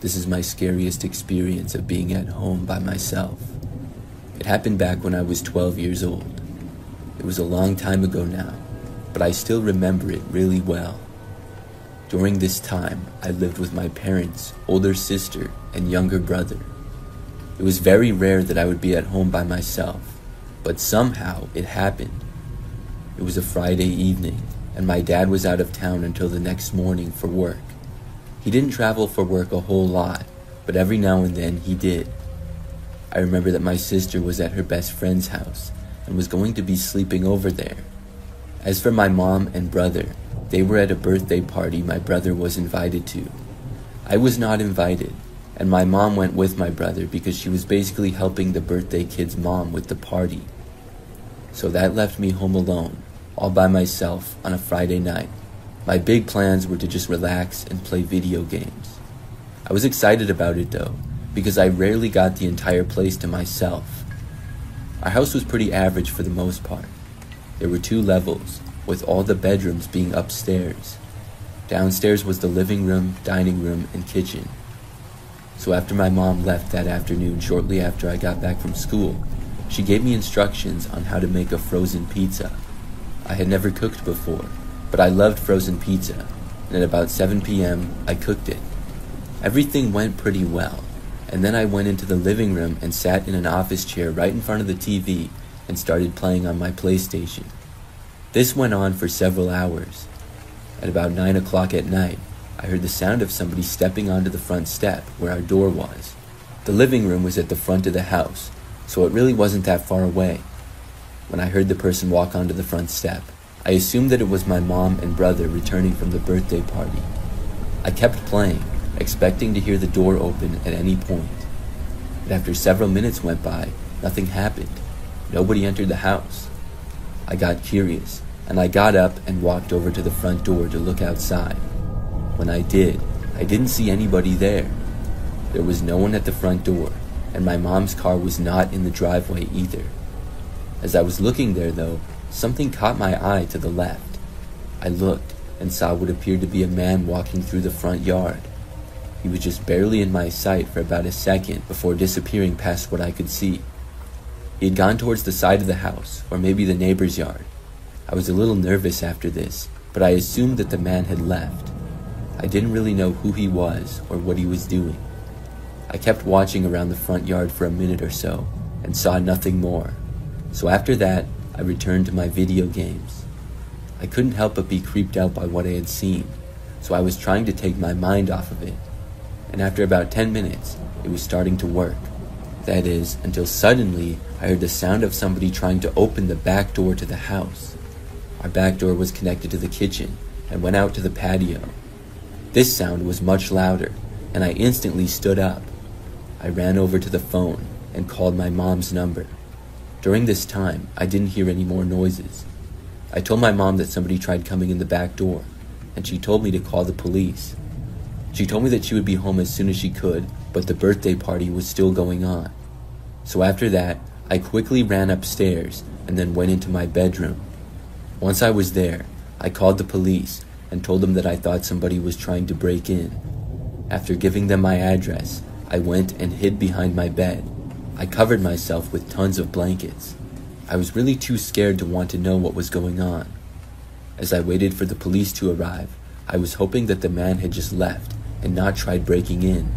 This is my scariest experience of being at home by myself. It happened back when I was 12 years old. It was a long time ago now, but I still remember it really well. During this time, I lived with my parents, older sister, and younger brother. It was very rare that I would be at home by myself, but somehow it happened. It was a Friday evening, and my dad was out of town until the next morning for work. He didn't travel for work a whole lot, but every now and then he did. I remember that my sister was at her best friend's house and was going to be sleeping over there. As for my mom and brother, they were at a birthday party my brother was invited to. I was not invited, and my mom went with my brother because she was basically helping the birthday kid's mom with the party. So that left me home alone, all by myself on a Friday night. My big plans were to just relax and play video games. I was excited about it though, because I rarely got the entire place to myself. Our house was pretty average for the most part. There were two levels, with all the bedrooms being upstairs. Downstairs was the living room, dining room, and kitchen. So after my mom left that afternoon, shortly after I got back from school, she gave me instructions on how to make a frozen pizza. I had never cooked before, but I loved frozen pizza, and at about 7 p.m. I cooked it. Everything went pretty well, and then I went into the living room and sat in an office chair right in front of the TV and started playing on my PlayStation. This went on for several hours. At about 9 o'clock at night, I heard the sound of somebody stepping onto the front step where our door was. The living room was at the front of the house, so it really wasn't that far away. When I heard the person walk onto the front step, I assumed that it was my mom and brother returning from the birthday party. I kept playing, expecting to hear the door open at any point. But after several minutes went by, nothing happened. Nobody entered the house. I got curious, and I got up and walked over to the front door to look outside. When I did, I didn't see anybody there. There was no one at the front door, and my mom's car was not in the driveway either. As I was looking there though, something caught my eye to the left. I looked and saw what appeared to be a man walking through the front yard. He was just barely in my sight for about a second before disappearing past what I could see. He had gone towards the side of the house, or maybe the neighbor's yard. I was a little nervous after this, but I assumed that the man had left. I didn't really know who he was or what he was doing. I kept watching around the front yard for a minute or so and saw nothing more. So after that, I returned to my video games. I couldn't help but be creeped out by what I had seen, so I was trying to take my mind off of it. And after about 10 minutes, it was starting to work. That is, until suddenly, I heard the sound of somebody trying to open the back door to the house. Our back door was connected to the kitchen and went out to the patio. This sound was much louder, and I instantly stood up. I ran over to the phone and called my mom's number. During this time, I didn't hear any more noises. I told my mom that somebody tried coming in the back door, and she told me to call the police. She told me that she would be home as soon as she could, but the birthday party was still going on. So after that, I quickly ran upstairs and then went into my bedroom. Once I was there, I called the police and told them that I thought somebody was trying to break in. After giving them my address, I went and hid behind my bed. I covered myself with tons of blankets. I was really too scared to want to know what was going on. As I waited for the police to arrive, I was hoping that the man had just left and not tried breaking in.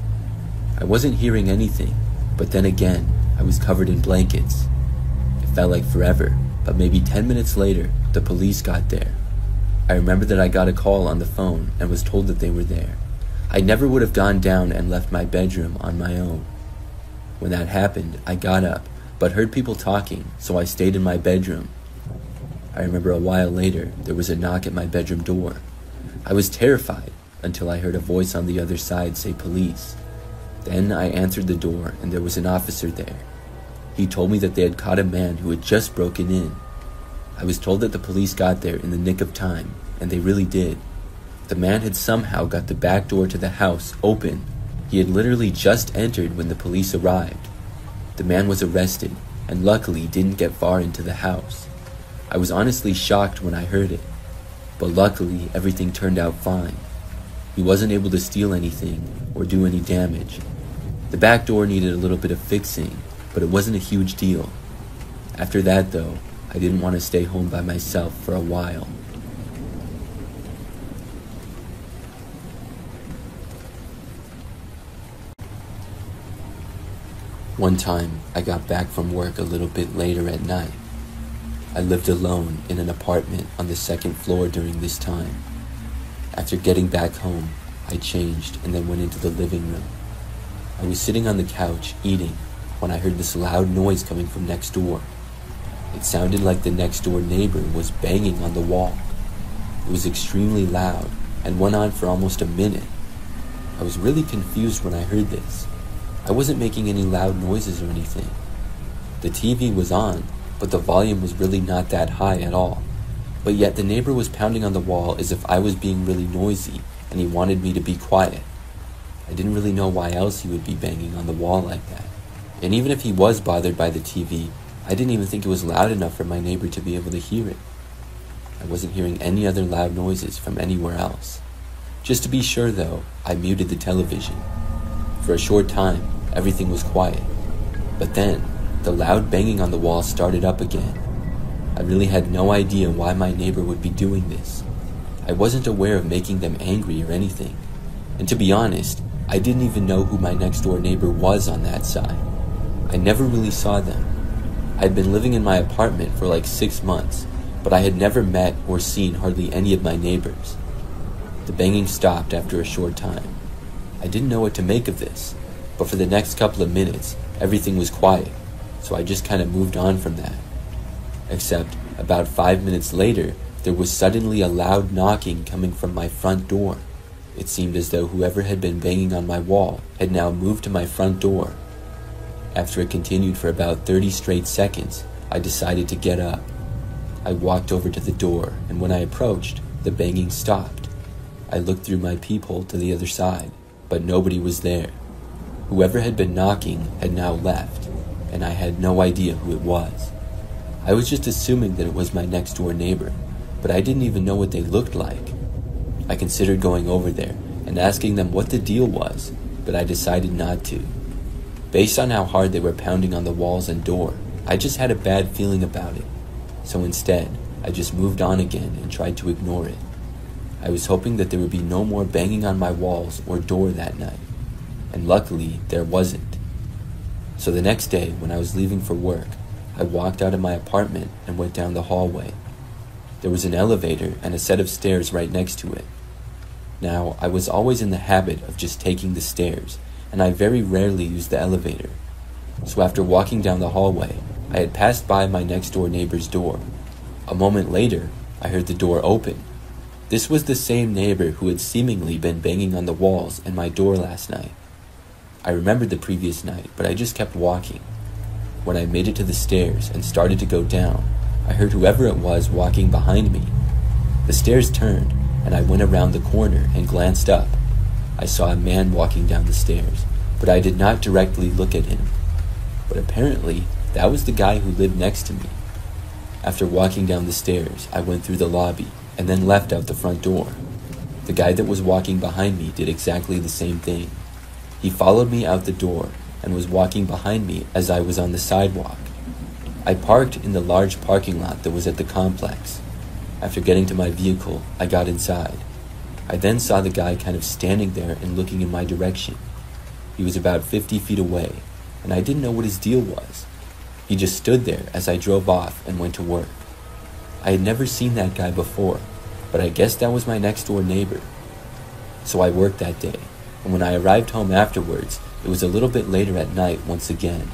I wasn't hearing anything, but then again, I was covered in blankets. It felt like forever, but maybe 10 minutes later, the police got there. I remember that I got a call on the phone and was told that they were there. I never would have gone down and left my bedroom on my own. When that happened, I got up, but heard people talking, so I stayed in my bedroom. I remember a while later, there was a knock at my bedroom door. I was terrified until I heard a voice on the other side say police. Then I answered the door and there was an officer there. He told me that they had caught a man who had just broken in. I was told that the police got there in the nick of time, and they really did. The man had somehow got the back door to the house open. He had literally just entered when the police arrived. The man was arrested and luckily didn't get far into the house. I was honestly shocked when I heard it, but luckily everything turned out fine. He wasn't able to steal anything or do any damage. The back door needed a little bit of fixing, but it wasn't a huge deal. After that, though, I didn't want to stay home by myself for a while. One time, I got back from work a little bit later at night. I lived alone in an apartment on the second floor during this time. After getting back home, I changed and then went into the living room. I was sitting on the couch eating when I heard this loud noise coming from next door. It sounded like the next door neighbor was banging on the wall. It was extremely loud and went on for almost a minute. I was really confused when I heard this. I wasn't making any loud noises or anything. The TV was on, but the volume was really not that high at all. But yet the neighbor was pounding on the wall as if I was being really noisy and he wanted me to be quiet. I didn't really know why else he would be banging on the wall like that. And even if he was bothered by the TV, I didn't even think it was loud enough for my neighbor to be able to hear it. I wasn't hearing any other loud noises from anywhere else. Just to be sure though, I muted the television. For a short time, everything was quiet, but then the loud banging on the wall started up again. I really had no idea why my neighbor would be doing this. I wasn't aware of making them angry or anything, and to be honest, I didn't even know who my next door neighbor was on that side. I never really saw them. I'd been living in my apartment for like 6 months, but I had never met or seen hardly any of my neighbors. The banging stopped after a short time. I didn't know what to make of this. But for the next couple of minutes, everything was quiet, so I just kind of moved on from that. Except, about 5 minutes later, there was suddenly a loud knocking coming from my front door. It seemed as though whoever had been banging on my wall had now moved to my front door. After it continued for about 30 straight seconds, I decided to get up. I walked over to the door, and when I approached, the banging stopped. I looked through my peephole to the other side, but nobody was there. Whoever had been knocking had now left, and I had no idea who it was. I was just assuming that it was my next door neighbor, but I didn't even know what they looked like. I considered going over there and asking them what the deal was, but I decided not to. Based on how hard they were pounding on the walls and door, I just had a bad feeling about it. So instead, I just moved on again and tried to ignore it. I was hoping that there would be no more banging on my walls or door that night. And luckily, there wasn't. So the next day, when I was leaving for work, I walked out of my apartment and went down the hallway. There was an elevator and a set of stairs right next to it. Now, I was always in the habit of just taking the stairs, and I very rarely used the elevator. So after walking down the hallway, I had passed by my next door neighbor's door. A moment later, I heard the door open. This was the same neighbor who had seemingly been banging on the walls and my door last night. I remembered the previous night, but I just kept walking. When I made it to the stairs and started to go down, I heard whoever it was walking behind me. The stairs turned, and I went around the corner and glanced up. I saw a man walking down the stairs, but I did not directly look at him. But apparently, that was the guy who lived next to me. After walking down the stairs, I went through the lobby and then left out the front door. The guy that was walking behind me did exactly the same thing. He followed me out the door and was walking behind me as I was on the sidewalk. I parked in the large parking lot that was at the complex. After getting to my vehicle, I got inside. I then saw the guy kind of standing there and looking in my direction. He was about 50 feet away, and I didn't know what his deal was. He just stood there as I drove off and went to work. I had never seen that guy before, but I guess that was my next door neighbor. So I worked that day. And when I arrived home afterwards, it was a little bit later at night once again.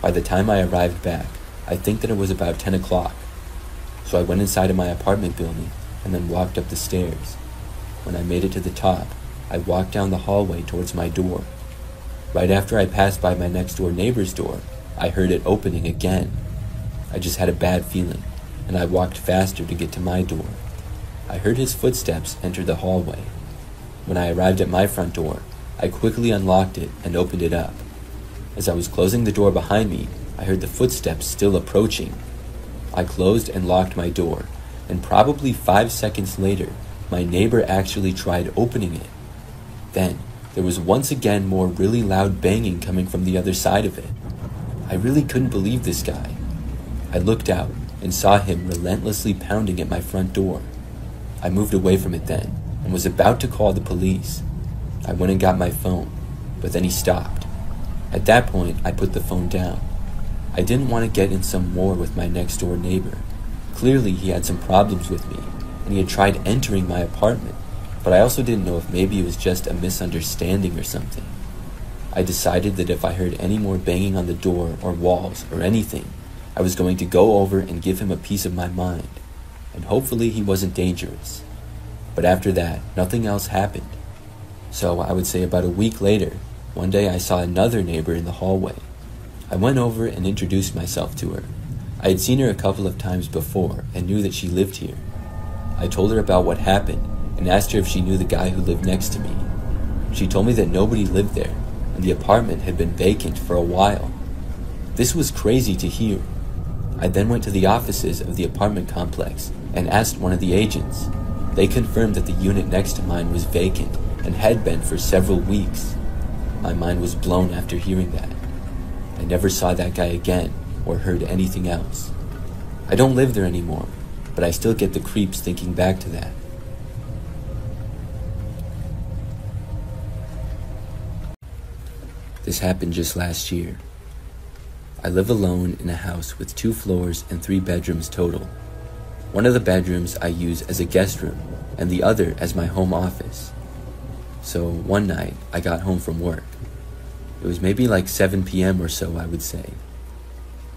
By the time I arrived back, I think that it was about 10 o'clock. So I went inside of my apartment building and then walked up the stairs. When I made it to the top, I walked down the hallway towards my door. Right after I passed by my next door neighbor's door, I heard it opening again. I just had a bad feeling, and I walked faster to get to my door. I heard his footsteps enter the hallway. When I arrived at my front door, I quickly unlocked it and opened it up. As I was closing the door behind me, I heard the footsteps still approaching. I closed and locked my door, and probably 5 seconds later, my neighbor actually tried opening it. Then, There was once again more really loud banging coming from the other side of it. I really couldn't believe this guy. I looked out and saw him relentlessly pounding at my front door. I moved away from it then and was about to call the police. I went and got my phone, but then he stopped. At that point, I put the phone down. I didn't want to get in some war with my next door neighbor. Clearly, he had some problems with me, and he had tried entering my apartment, but I also didn't know if maybe it was just a misunderstanding or something. I decided that if I heard any more banging on the door or walls or anything, I was going to go over and give him a piece of my mind, and hopefully he wasn't dangerous. But after that, nothing else happened. So I would say about a week later, one day I saw another neighbor in the hallway. I went over and introduced myself to her. I had seen her a couple of times before and knew that she lived here. I told her about what happened and asked her if she knew the guy who lived next to me. She told me that nobody lived there and the apartment had been vacant for a while. This was crazy to hear. I then went to the offices of the apartment complex and asked one of the agents. They confirmed that the unit next to mine was vacant and had been for several weeks. My mind was blown after hearing that. I never saw that guy again or heard anything else. I don't live there anymore, but I still get the creeps thinking back to that. This happened just last year. I live alone in a house with 2 floors and 3 bedrooms total. One of the bedrooms I use as a guest room and the other as my home office. So one night I got home from work. It was maybe like 7 p.m. or so, I would say.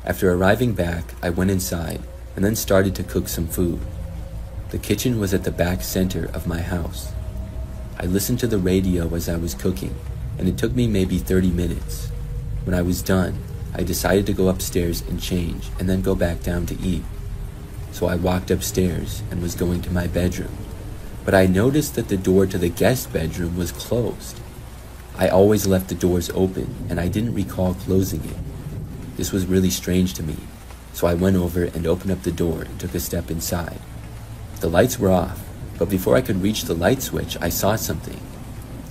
After arriving back, I went inside and then started to cook some food. The kitchen was at the back center of my house. I listened to the radio as I was cooking, and it took me maybe 30 minutes. When I was done, I decided to go upstairs and change and then go back down to eat. So I walked upstairs and was going to my bedroom, but I noticed that the door to the guest bedroom was closed. I always left the doors open and I didn't recall closing it. This was really strange to me, so I went over and opened up the door and took a step inside. The lights were off, but before I could reach the light switch, I saw something.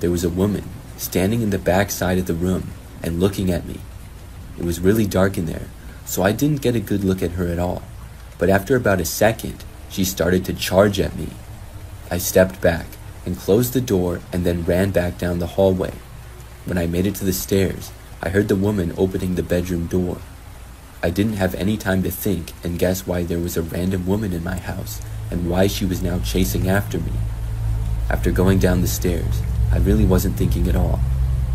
There was a woman standing in the back side of the room and looking at me. It was really dark in there, so I didn't get a good look at her at all. But after about a second, she started to charge at me. I stepped back and closed the door and then ran back down the hallway. When I made it to the stairs, I heard the woman opening the bedroom door. I didn't have any time to think and guess why there was a random woman in my house and why she was now chasing after me. After going down the stairs, I really wasn't thinking at all.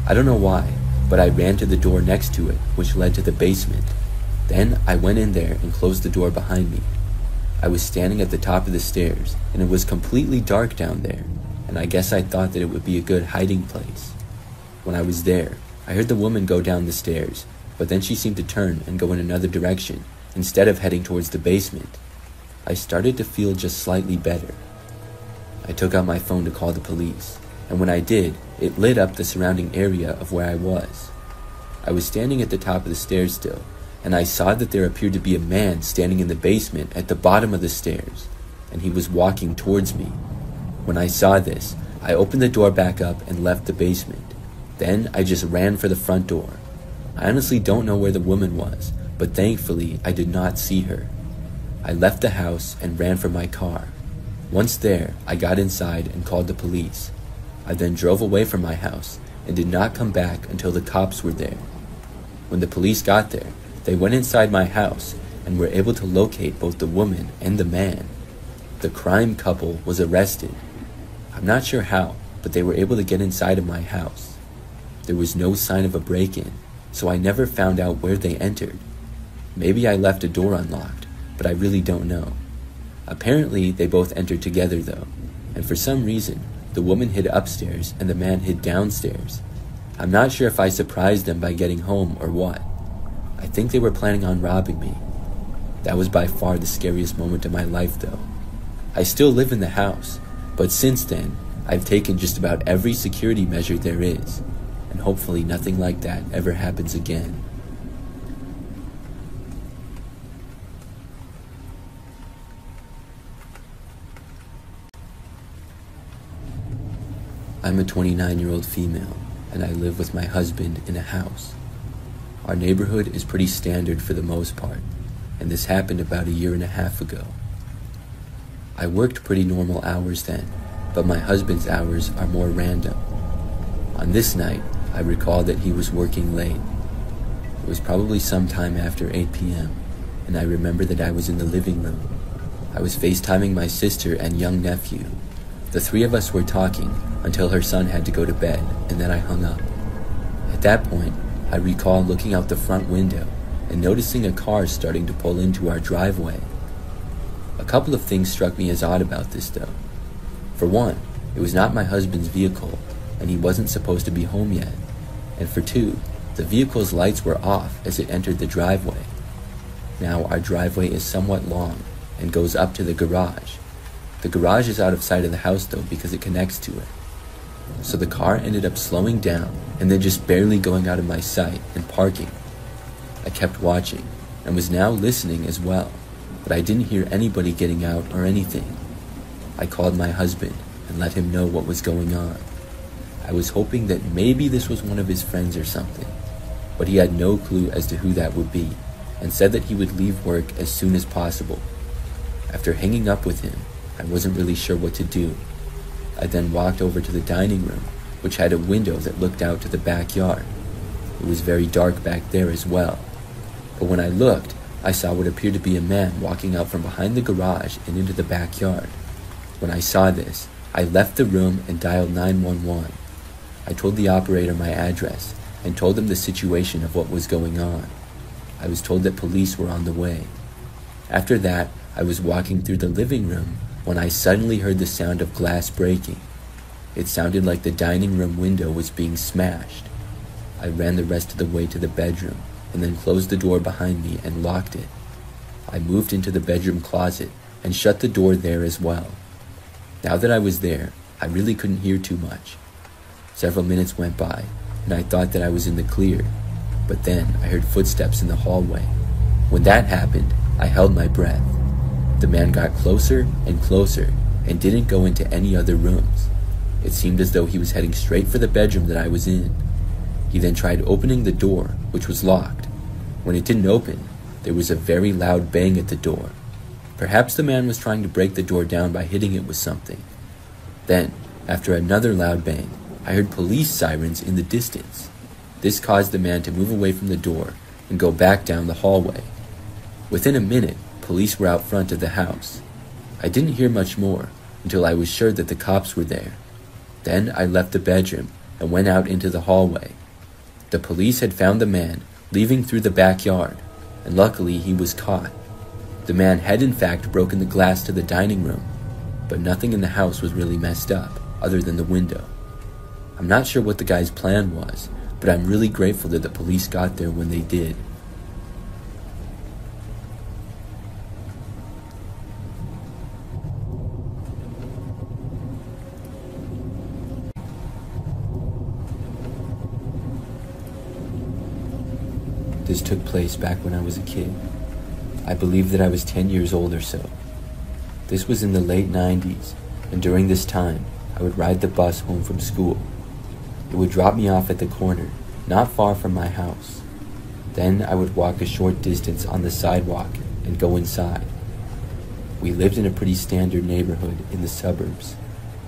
I don't know why, but I ran to the door next to it, which led to the basement. Then I went in there and closed the door behind me. I was standing at the top of the stairs, and it was completely dark down there, and I guess I thought that it would be a good hiding place. When I was there, I heard the woman go down the stairs, but then she seemed to turn and go in another direction instead of heading towards the basement. I started to feel just slightly better. I took out my phone to call the police, and when I did, it lit up the surrounding area of where I was. I was standing at the top of the stairs still, and I saw that there appeared to be a man standing in the basement at the bottom of the stairs, and he was walking towards me. When I saw this, I opened the door back up and left the basement. Then I just ran for the front door. I honestly don't know where the woman was, but thankfully I did not see her. I left the house and ran for my car. Once there, I got inside and called the police. I then drove away from my house and did not come back until the cops were there. When the police got there, they went inside my house and were able to locate both the woman and the man. The crime couple was arrested. I'm not sure how, but they were able to get inside of my house. There was no sign of a break-in, so I never found out where they entered. Maybe I left a door unlocked, but I really don't know. Apparently, they both entered together though, and for some reason, the woman hid upstairs and the man hid downstairs. I'm not sure if I surprised them by getting home or what. I think they were planning on robbing me. That was by far the scariest moment of my life though. I still live in the house, but since then, I've taken just about every security measure there is, and hopefully nothing like that ever happens again. I'm a 29-year-old female, and I live with my husband in a house. Our neighborhood is pretty standard for the most part, and this happened about a year and a half ago. I worked pretty normal hours then, but my husband's hours are more random. On this night, I recall that he was working late. It was probably sometime after 8 p.m., and I remember that I was in the living room. I was FaceTiming my sister and young nephew. The three of us were talking until her son had to go to bed, and then I hung up. At that point, I recall looking out the front window and noticing a car starting to pull into our driveway. A couple of things struck me as odd about this, though. For one, it was not my husband's vehicle, and he wasn't supposed to be home yet. And for two, the vehicle's lights were off as it entered the driveway. Now, our driveway is somewhat long and goes up to the garage. The garage is out of sight of the house, though, because it connects to it. So the car ended up slowing down and then just barely going out of my sight and parking. I kept watching and was now listening as well, but I didn't hear anybody getting out or anything. I called my husband and let him know what was going on. I was hoping that maybe this was one of his friends or something, but he had no clue as to who that would be and said that he would leave work as soon as possible. After hanging up with him, I wasn't really sure what to do. I then walked over to the dining room, which had a window that looked out to the backyard. It was very dark back there as well, but when I looked, I saw what appeared to be a man walking out from behind the garage and into the backyard. When I saw this, I left the room and dialed 911. I told the operator my address and told them the situation of what was going on. I was told that police were on the way. After that, I was walking through the living room when I suddenly heard the sound of glass breaking. It sounded like the dining room window was being smashed. I ran the rest of the way to the bedroom and then closed the door behind me and locked it. I moved into the bedroom closet and shut the door there as well. Now that I was there, I really couldn't hear too much. Several minutes went by, and I thought that I was in the clear, but then I heard footsteps in the hallway. When that happened, I held my breath. The man got closer and closer and didn't go into any other rooms. It seemed as though he was heading straight for the bedroom that I was in. He then tried opening the door, which was locked. When it didn't open, there was a very loud bang at the door. Perhaps the man was trying to break the door down by hitting it with something. Then, after another loud bang, I heard police sirens in the distance. This caused the man to move away from the door and go back down the hallway. Within a minute, police were out front of the house. I didn't hear much more until I was sure that the cops were there. Then I left the bedroom and went out into the hallway. The police had found the man leaving through the backyard, and luckily he was caught. The man had in fact broken the glass to the dining room, but nothing in the house was really messed up other than the window. I'm not sure what the guy's plan was, but I'm really grateful that the police got there when they did. This took place back when I was a kid. I believe that I was 10 years old or so. This was in the late 90s, and during this time, I would ride the bus home from school. It would drop me off at the corner, not far from my house. Then I would walk a short distance on the sidewalk and go inside. We lived in a pretty standard neighborhood in the suburbs,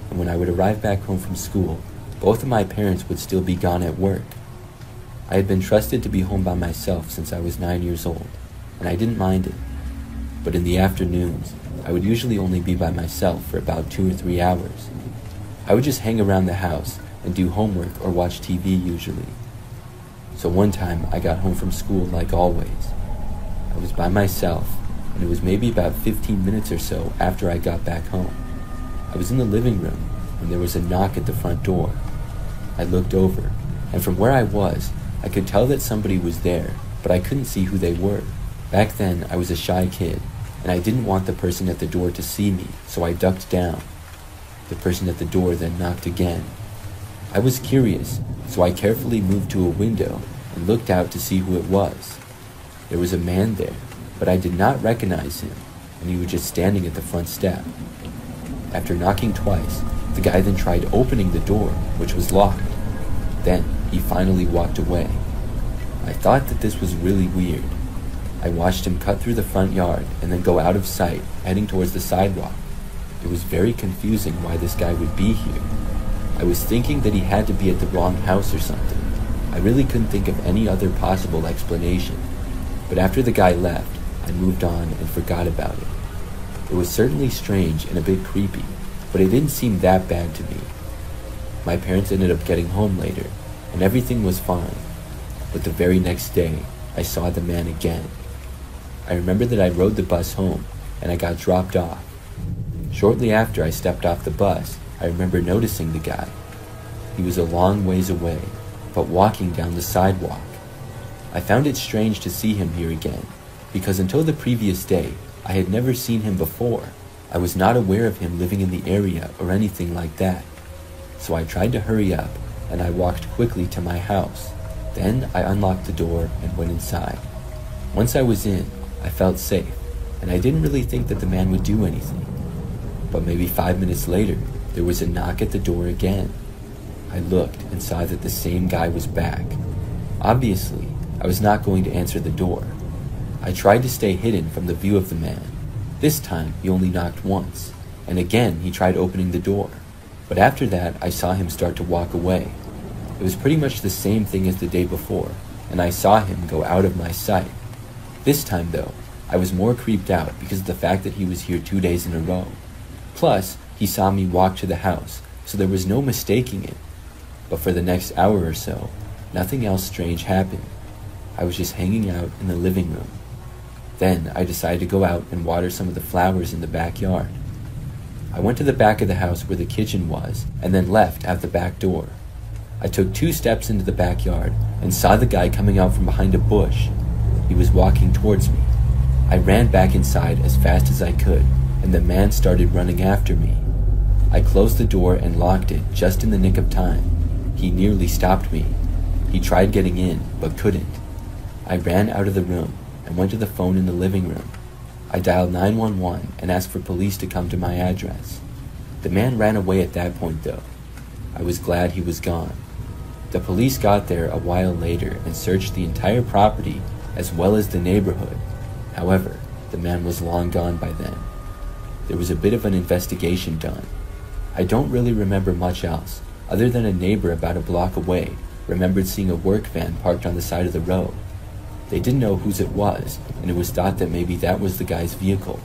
and when I would arrive back home from school, both of my parents would still be gone at work. I had been trusted to be home by myself since I was 9 years old, and I didn't mind it. But in the afternoons, I would usually only be by myself for about 2 or 3 hours. I would just hang around the house and do homework or watch TV usually. So one time I got home from school like always. I was by myself, and it was maybe about 15 minutes or so after I got back home. I was in the living room when there was a knock at the front door. I looked over, and from where I was, I could tell that somebody was there, but I couldn't see who they were. Back then, I was a shy kid, and I didn't want the person at the door to see me, so I ducked down. The person at the door then knocked again. I was curious, so I carefully moved to a window and looked out to see who it was. There was a man there, but I did not recognize him, and he was just standing at the front step. After knocking twice, The guy then tried opening the door, which was locked. Then he finally walked away. I thought that this was really weird. I watched him cut through the front yard and then go out of sight, heading towards the sidewalk. It was very confusing why this guy would be here. I was thinking that he had to be at the wrong house or something. I really couldn't think of any other possible explanation. But after the guy left, I moved on and forgot about it. It was certainly strange and a bit creepy, but it didn't seem that bad to me. My parents ended up getting home later, and everything was fine. But the very next day, I saw the man again. I remember that I rode the bus home, and I got dropped off. Shortly after I stepped off the bus, I remember noticing the guy. He was a long ways away, but walking down the sidewalk. I found it strange to see him here again, because until the previous day, I had never seen him before. I was not aware of him living in the area or anything like that. So I tried to hurry up, and I walked quickly to my house. Then I unlocked the door and went inside. Once I was in, I felt safe, and I didn't really think that the man would do anything. But maybe 5 minutes later, there was a knock at the door again. I looked and saw that the same guy was back. Obviously, I was not going to answer the door. I tried to stay hidden from the view of the man. This time, he only knocked once, and again he tried opening the door. But after that, I saw him start to walk away. It was pretty much the same thing as the day before, and I saw him go out of my sight. This time, though, I was more creeped out because of the fact that he was here 2 days in a row. Plus, he saw me walk to the house, so there was no mistaking it. But for the next hour or so, nothing else strange happened. I was just hanging out in the living room. Then I decided to go out and water some of the flowers in the backyard. I went to the back of the house where the kitchen was, and then left out the back door. I took 2 steps into the backyard and saw the guy coming out from behind a bush. He was walking towards me. I ran back inside as fast as I could, and the man started running after me. I closed the door and locked it just in the nick of time. He nearly stopped me. He tried getting in, but couldn't. I ran out of the room and went to the phone in the living room. I dialed 911 and asked for police to come to my address. The man ran away at that point, though. I was glad he was gone. The police got there a while later and searched the entire property as well as the neighborhood. However, the man was long gone by then. There was a bit of an investigation done. I don't really remember much else, other than a neighbor about a block away remembered seeing a work van parked on the side of the road. They didn't know whose it was, and it was thought that maybe that was the guy's vehicle.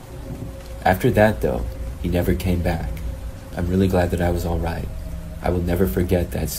After that, though, he never came back. I'm really glad that I was alright. I will never forget that.